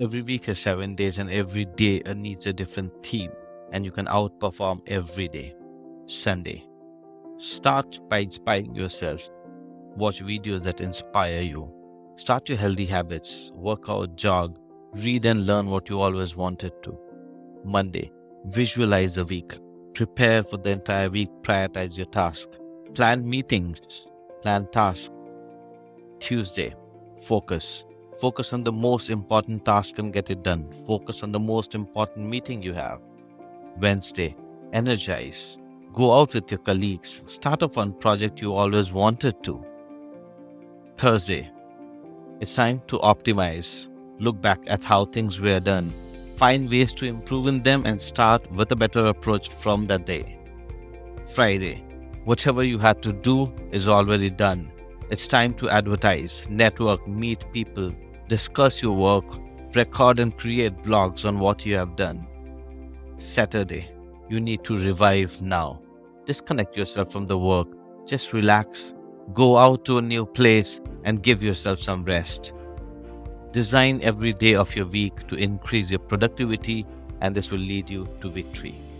Every week has 7 days, and every day it needs a different theme, and you can outperform every day. Sunday. Start by inspiring yourself. Watch videos that inspire you. Start your healthy habits, work out, jog, read and learn what you always wanted to. Monday. Visualize the week. Prepare for the entire week, prioritize your task. Plan meetings, plan tasks. Tuesday. Focus. Focus on the most important task and get it done. Focus on the most important meeting you have. Wednesday. Energize. Go out with your colleagues. Start a fun project you always wanted to. Thursday. It's time to optimize. Look back at how things were done. Find ways to improve in them and start with a better approach from that day. Friday. Whatever you had to do is already done. It's time to advertise, network, meet people, discuss your work, record and create blogs on what you have done. Saturday. You need to revive now. Disconnect yourself from the work. Just relax, go out to a new place and give yourself some rest. Design every day of your week to increase your productivity, and this will lead you to victory.